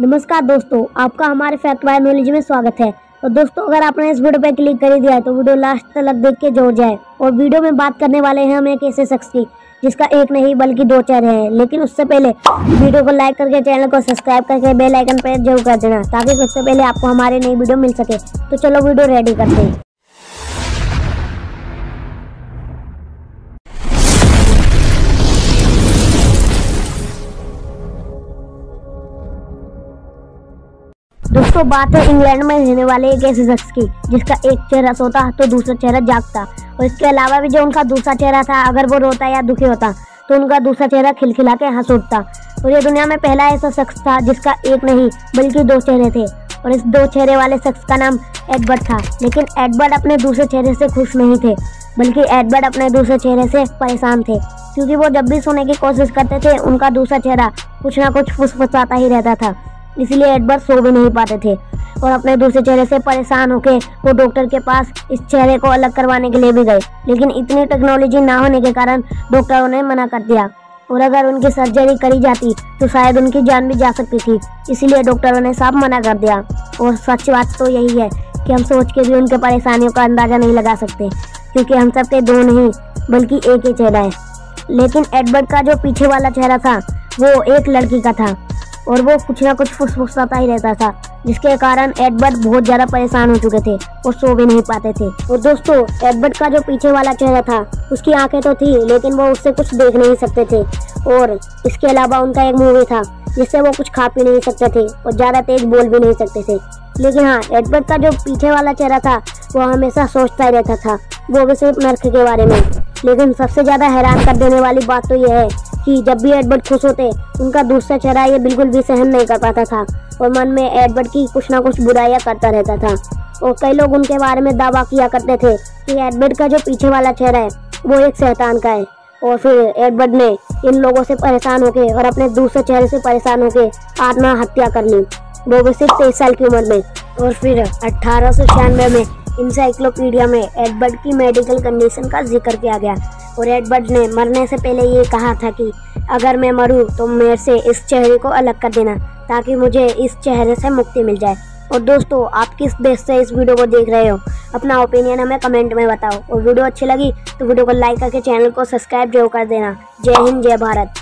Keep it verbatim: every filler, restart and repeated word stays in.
नमस्कार दोस्तों, आपका हमारे फैक्ट बाय नॉलेज में स्वागत है। तो दोस्तों, अगर आपने इस वीडियो पर क्लिक कर दिया है तो वीडियो लास्ट तक देख के जोड़ जाए। और वीडियो में बात करने वाले हैं हम एक ऐसे शख्स की जिसका एक नहीं बल्कि दो चेहरे हैं। लेकिन उससे पहले वीडियो को लाइक करके चैनल को सब्सक्राइब करके बेल आइकन पर जरूर कर देना ताकि उससे पहले आपको हमारे नई वीडियो मिल सके। तो चलो वीडियो रेडी करते हैं। दोस्तों, बात है इंग्लैंड में रहने वाले एक ऐसे शख्स की जिसका एक चेहरा सोता तो दूसरा चेहरा जागता। और इसके अलावा भी जो उनका दूसरा चेहरा था, अगर वो रोता या दुखी होता तो उनका दूसरा चेहरा खिलखिला के हंस उठता। और ये दुनिया में पहला ऐसा शख्स था जिसका एक नहीं बल्कि दो चेहरे थे। और इस दो चेहरे वाले शख्स का नाम एडवर्ड था। लेकिन एडवर्ड अपने दूसरे चेहरे से खुश नहीं थे, बल्कि एडवर्ड अपने दूसरे चेहरे से परेशान थे, क्योंकि वो जब भी सोने की कोशिश करते थे उनका दूसरा चेहरा कुछ ना कुछ फुसफुसाता ही रहता था। इसलिए एडवर्ड सो भी नहीं पाते थे। और अपने दूसरे चेहरे से परेशान होकर वो डॉक्टर के पास इस चेहरे को अलग करवाने के लिए भी गए, लेकिन इतनी टेक्नोलॉजी ना होने के कारण डॉक्टरों ने मना कर दिया। और अगर उनकी सर्जरी करी जाती तो शायद उनकी जान भी जा सकती थी, इसीलिए डॉक्टरों ने साफ मना कर दिया। और सच बात तो यही है कि हम सोच के भी उनके परेशानियों का अंदाज़ा नहीं लगा सकते, क्योंकि हम सबके दो नहीं बल्कि एक ही चेहरा है। लेकिन एडवर्ड का जो पीछे वाला चेहरा था वो एक लड़की का था, और वो कुछ ना कुछ फुसफुसाता ही रहता था, जिसके कारण एडवर्ड बहुत ज़्यादा परेशान हो चुके थे और सो भी नहीं पाते थे। और दोस्तों, एडवर्ड का जो पीछे वाला चेहरा था उसकी आंखें तो थी, लेकिन वो उससे कुछ देख नहीं सकते थे। और इसके अलावा उनका एक मुंह भी था जिससे वो कुछ खा पी नहीं सकते थे और ज़्यादा तेज बोल भी नहीं सकते थे। लेकिन हाँ, एडवर्ड का जो पीछे वाला चेहरा था वो हमेशा सोचता ही रहता था, वो भी सिर्फ नर्क के बारे में। लेकिन सबसे ज़्यादा हैरान कर देने वाली बात तो यह है कि जब भी एडवर्ड खुश होते उनका दूसरा चेहरा ये बिल्कुल भी सहन नहीं कर पाता था और मन में एडवर्ड की कुछ ना कुछ बुराइयां करता रहता था। और कई लोग उनके बारे में दावा किया करते थे कि एडवर्ड का जो पीछे वाला चेहरा है वो एक शैतान का है। और फिर एडवर्ड ने इन लोगों से परेशान होकर और अपने दूसरे चेहरे से परेशान होकर आत्महत्या कर ली, वो भी सिर्फ तेईस साल की उम्र में। और फिर अट्ठारह सौ छियानवे में इंसाइक्लोपीडिया में एडवर्ड की मेडिकल कंडीशन का जिक्र किया गया। और एडवर्ड ने मरने से पहले ये कहा था कि अगर मैं मरूँ तो मेरे से इस चेहरे को अलग कर देना ताकि मुझे इस चेहरे से मुक्ति मिल जाए। और दोस्तों, आप किस बेस से इस वीडियो को देख रहे हो, अपना ओपिनियन हमें कमेंट में बताओ। और वीडियो अच्छी लगी तो वीडियो को लाइक करके चैनल को सब्सक्राइब जरूर कर देना। जय हिंद, जय भारत।